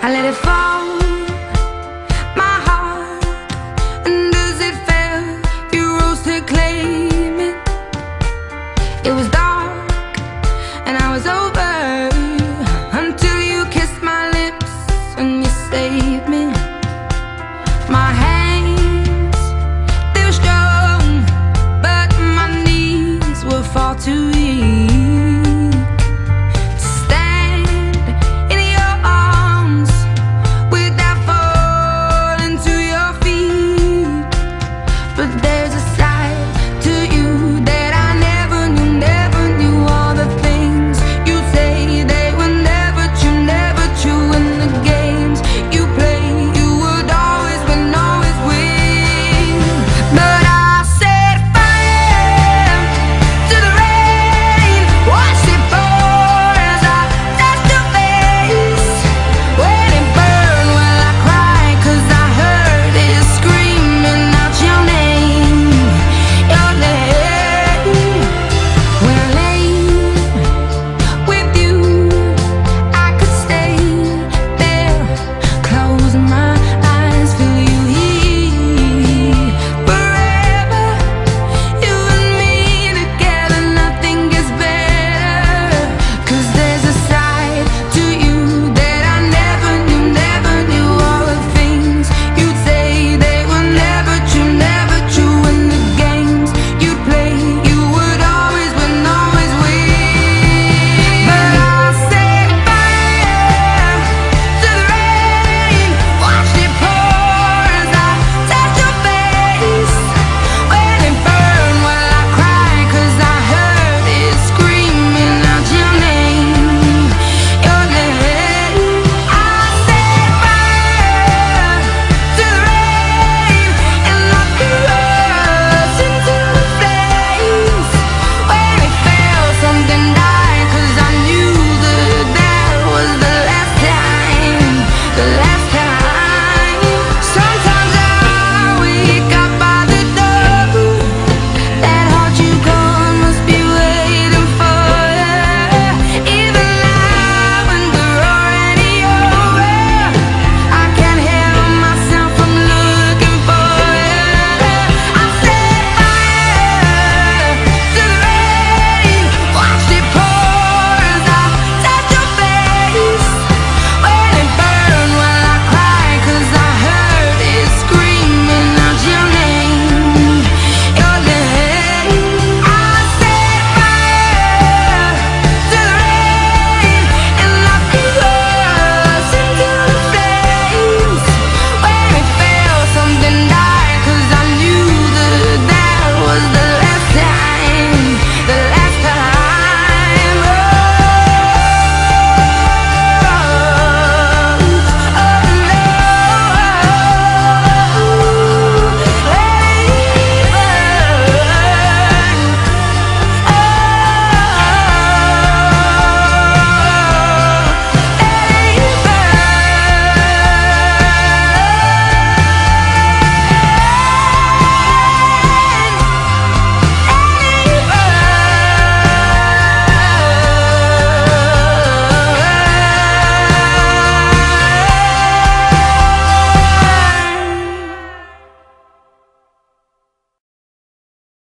I let it fall.